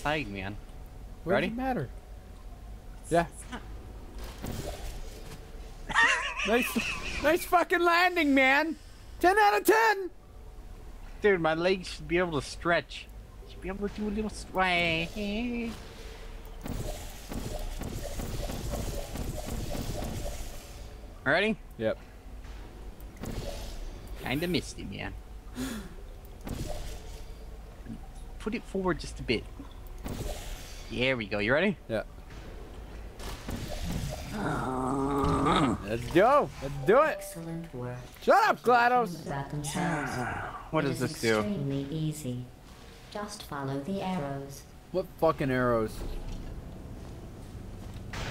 inside, man. What does it matter? Yeah. nice fucking landing, man. 10 out of 10. Dude, my legs should be able to stretch. Should be able to do a little sway. Ready? Yep. Kinda missed him, man. Put it forward just a bit. There we go. You ready? Yeah. Let's go. Let's do it. Excellent work. Shut up, GLaDOS. What does this do? Extremely easy. Just follow the arrows. What fucking arrows?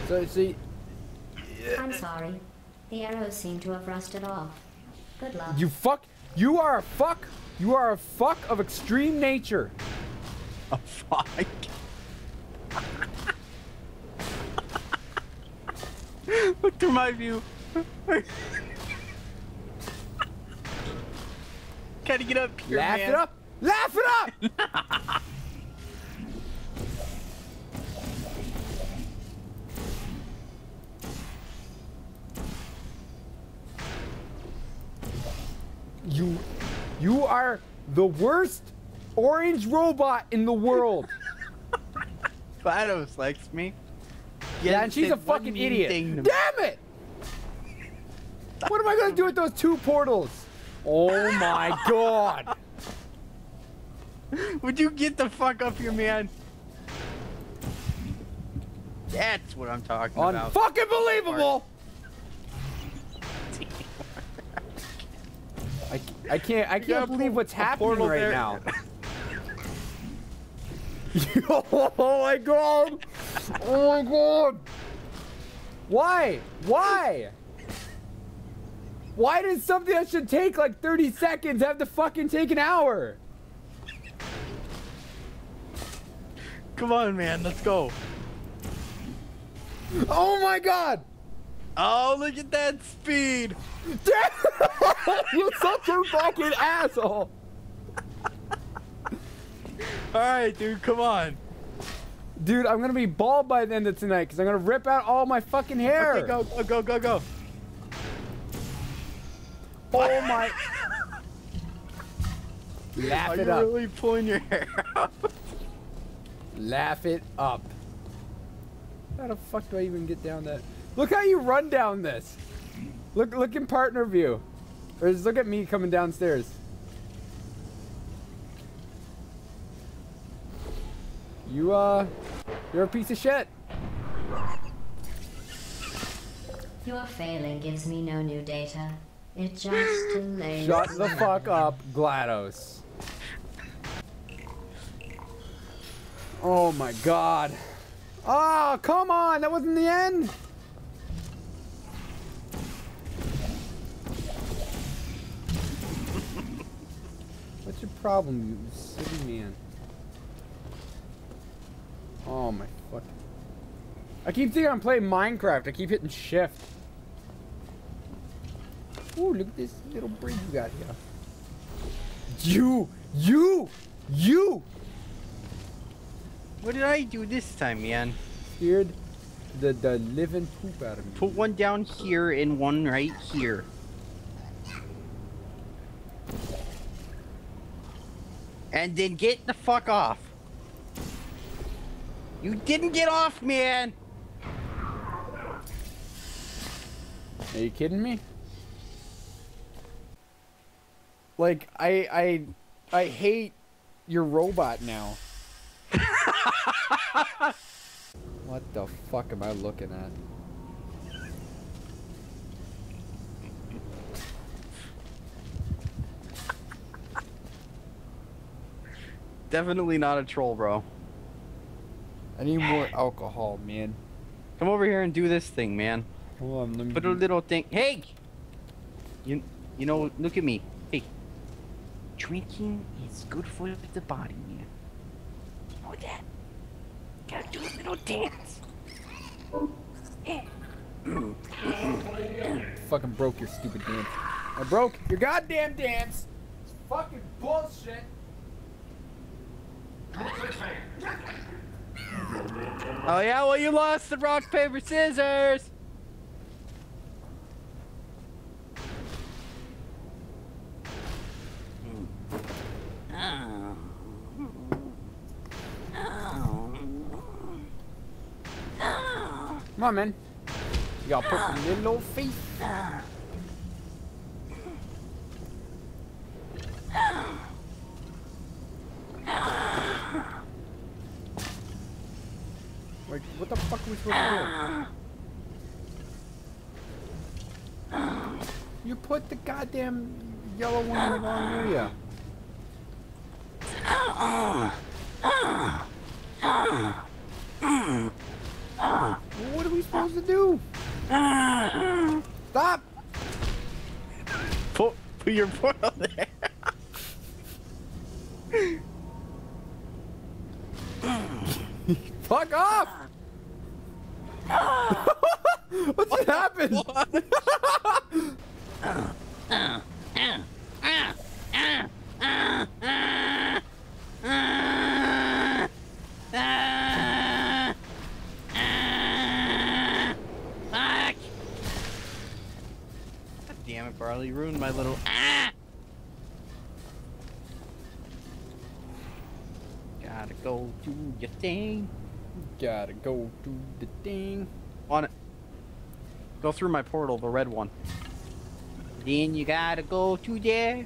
So see. I'm sorry. The arrows seem to have rusted off. Good luck. You fuck. You are a fuck. You are a fuck of extreme nature. A fuck. Look through my view. Gotta get up here, man. Laugh it up. Laugh it up. You are the worst orange robot in the world. GLaDOS likes me. Yeah, and she's a fucking idiot. Damn it! What am I gonna do with those two portals? Oh my god! Would you get the fuck up here, man? That's what I'm talking about. Fucking believable! I can't believe what's happening right now. Oh my god! Oh my god! Why? Why did something that should take like 30 seconds have to fucking take an hour? Come on, man, let's go. Oh my god! Oh, look at that speed! Damn! You're such a fucking asshole! Alright, dude, come on. Dude, I'm gonna be bald by the end of tonight because I'm gonna rip out all my fucking hair. Okay, go. Oh my. Laugh it up. Are you really pulling your hair out? Laugh it up. How the fuck do I even get down that? Look how you run down this. Look in partner view. Or just look at me coming downstairs. You're a piece of shit. Your failing gives me no new data. It just delays. Shut the fuck up, GLaDOS. Oh my god. Ah, oh, come on, that wasn't the end. What's your problem, you silly man? Oh my fuck. I keep thinking I'm playing Minecraft. I keep hitting shift. Ooh, look at this little bridge you got here. You! What did I do this time, man? Scared the living poop out of me. Put one down here and one right here. And then get the fuck off. You didn't get off, man! Are you kidding me? Like, I hate your robot now. What the fuck am I looking at? Definitely not a troll, bro. I need more alcohol, man. Come over here and do this thing, man. Hold on, let me put a little thing. Hey! You know, look at me. Hey. Drinking is good for the body, man. Oh, Dad. Gotta do a little dance. Fucking broke your stupid dance. I broke your goddamn dance. It's fucking bullshit. Oh yeah, well you lost the rock, paper, scissors. Come on, man. You gotta put some little old feet. Wait, what the fuck are we supposed to do? You put the goddamn yellow one in the wrong area. What are we supposed to do? Stop! Put your portal there. Fuck off! What happened? Fuck! God damn it, Barley, you ruined my little Gotta go do your thing. Gotta go do the thing. On it. Go through my portal, the red one. Then you gotta go to there.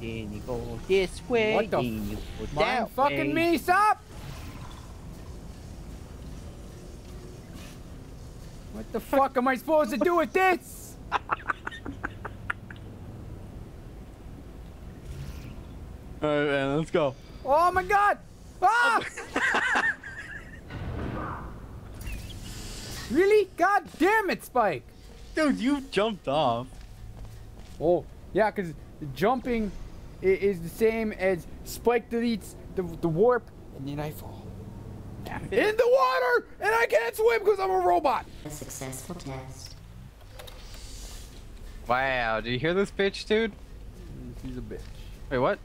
Then you go this way. What the then you go that way. Fucking me, stop! What the fuck am I supposed to do with this? Alright, man, let's go. Oh my god! Ah! Really? God damn it, Spike! Dude, you jumped off. Oh, yeah, because jumping is the same as Spike deletes the warp, and then I fall. In the water, and I can't swim because I'm a robot! A successful test. Wow, do you hear this bitch, dude? He's a bitch. Wait, what?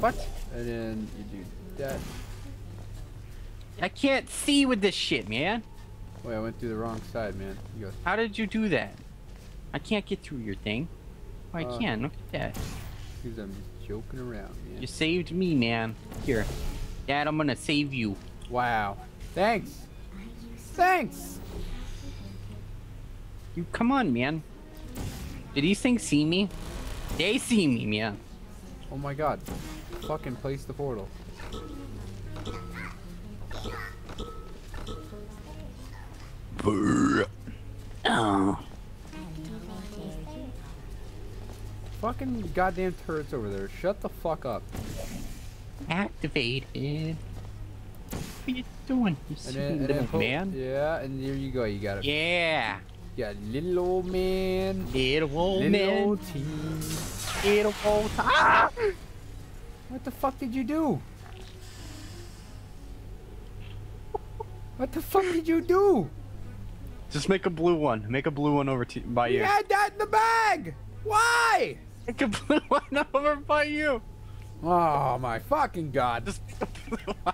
What? And then you do that. I can't see with this shit, man. Wait, I went through the wrong side, man. You go. How did you do that? I can't get through your thing. Oh, I can. Look at that. Because I'm just joking around, man. You saved me, man. Here. Dad, I'm gonna save you. Wow. Thanks. Thanks! You come on, man. Did these things see me? They see me, man. Oh my god. Fucking place the portal. Oh. Fucking goddamn turrets over there. Shut the fuck up. Activated. What are you doing? You little man. Yeah, and there you go. You got it. Yeah. Yeah, little old man. Little old man. Little old team. Little old time. Ah! What the fuck did you do? What the fuck did you do? Just make a blue one. Make a blue one over by you. You had that in the bag! Why? Make a blue one over by you. Oh my fucking god. Just make a blue one.